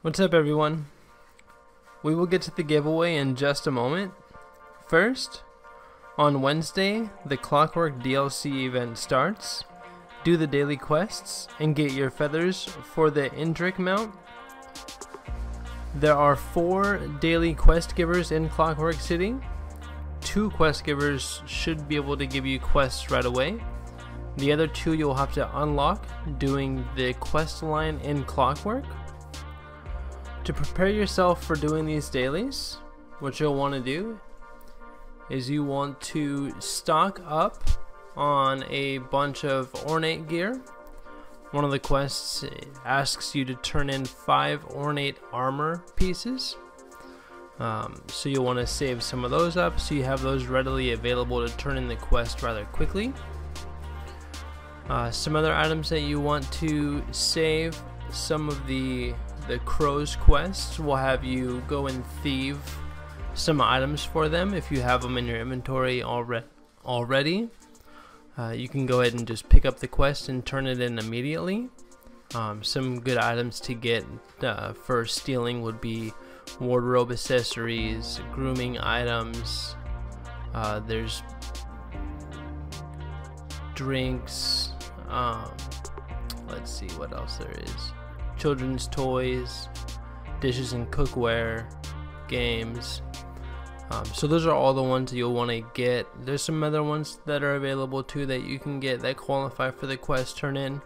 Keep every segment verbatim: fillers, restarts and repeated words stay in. What's up, everyone? We will get to the giveaway in just a moment. First, on Wednesday, the Clockwork D L C event starts. Do the daily quests and get your feathers for the Indrik mount. There are four daily quest givers in Clockwork City. Two quest givers should be able to give you quests right away. The other two you'll have to unlock doing the quest line in Clockwork. To prepare yourself for doing these dailies, what you'll want to do is you want to stock up on a bunch of ornate gear. One of the quests asks you to turn in five ornate armor pieces. Um, so you'll want to save some of those up so you have those readily available to turn in the quest rather quickly. Uh, some other items that you want to save, some of the The Crow's quests will have you go and thieve some items for them if you have them in your inventory alre already. Uh, you can go ahead and just pick up the quest and turn it in immediately. Um, some good items to get uh, for stealing would be wardrobe accessories, grooming items, uh, there's drinks, um, let's see what else there is. Children's toys, dishes and cookware, games. Um, so those are all the ones you'll want to get. There's some other ones that are available too that you can get that qualify for the quest turn in,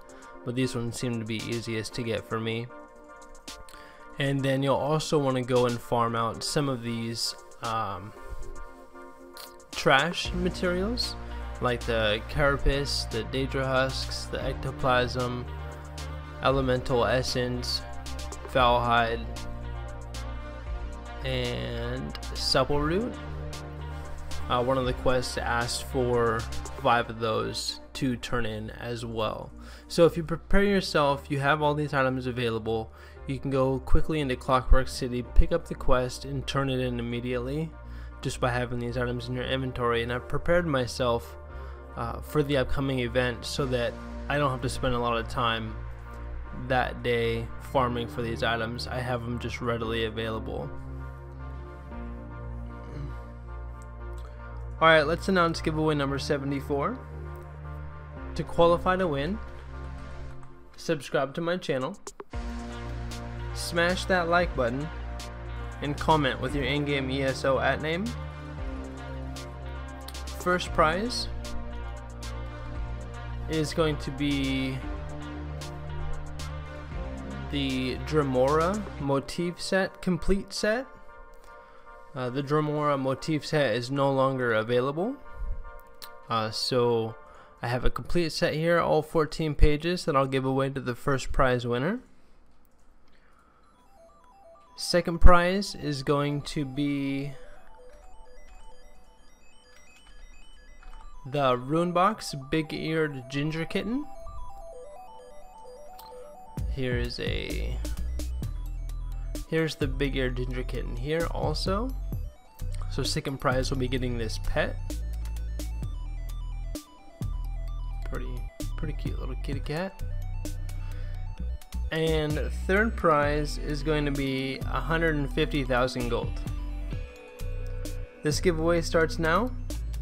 but these ones seem to be easiest to get for me. And then you'll also want to go and farm out some of these um, trash materials, like the carapace, the daedra husks, the ectoplasm, elemental essence, fowl hide, and supple root. Uh, one of the quests asked for five of those to turn in as well. So if you prepare yourself, you have all these items available. You can go quickly into Clockwork City, pick up the quest, and turn it in immediately just by having these items in your inventory. And I've prepared myself uh, for the upcoming event so that I don't have to spend a lot of time that day farming for these items. I have them just readily available. Alright, let's announce giveaway number seventy-four. To qualify to win, subscribe to my channel, smash that like button, and comment with your in-game E S O at name. First prize is going to be the Dremora Motif Set Complete Set. Uh, the Dremora Motif Set is no longer available. Uh, so I have a complete set here, all fourteen pages, that I'll give away to the first prize winner. Second prize is going to be the Runebox Big Eared Ginger Kitten. Here is a, here's the Big Eared Ginger Kitten here also. So second prize will be getting this pet. Pretty, pretty cute little kitty cat. And third prize is going to be one hundred fifty thousand gold. This giveaway starts now,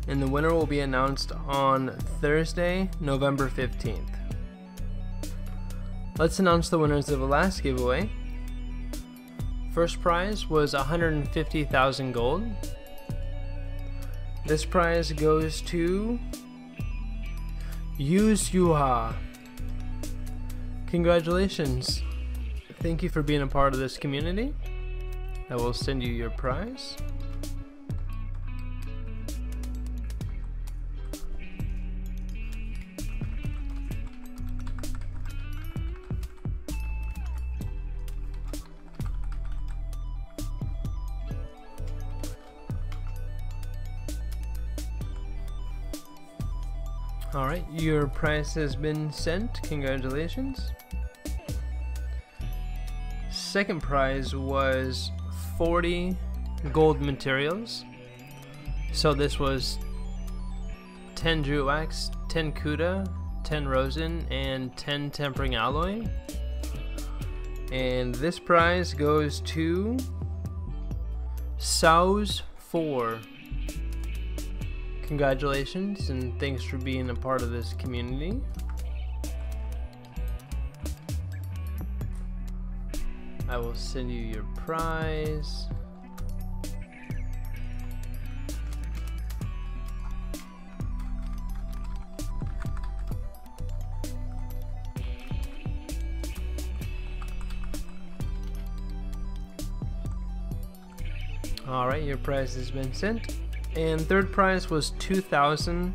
and the winner will be announced on Thursday, November fifteenth. Let's announce the winners of the last giveaway. First prize was one hundred fifty thousand gold. This prize goes to Yuzuha. Congratulations. Thank you for being a part of this community. I will send you your prize. Alright, your prize has been sent. Congratulations. Second prize was forty gold materials. So this was ten Dreugh Wax, ten Kuta, ten Rosen, and ten Tempering Alloy. And this prize goes to S zero U Z four. Congratulations, and thanks for being a part of this community. I will send you your prize. Alright, your prize has been sent. And third prize was two thousand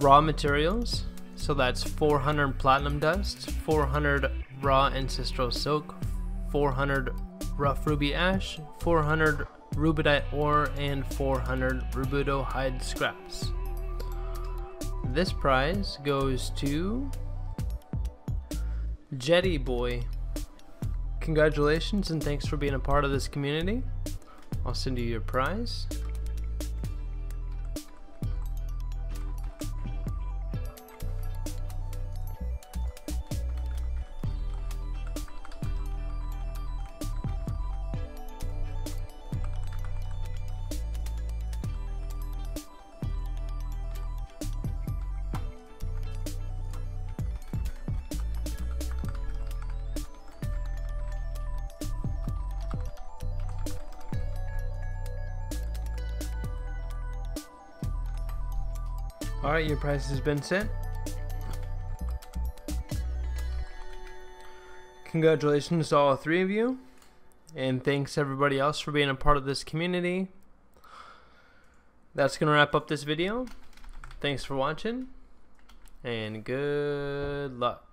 raw materials. So that's four hundred platinum dust, four hundred raw ancestral silk, four hundred rough ruby ash, four hundred rubidite ore, and four hundred rubedo hide scraps. This prize goes to Jeddyboi. Congratulations, and thanks for being a part of this community. I'll send you your prize. Alright, your prize has been sent. Congratulations to all three of you. And thanks everybody else for being a part of this community. That's going to wrap up this video. Thanks for watching. And good luck.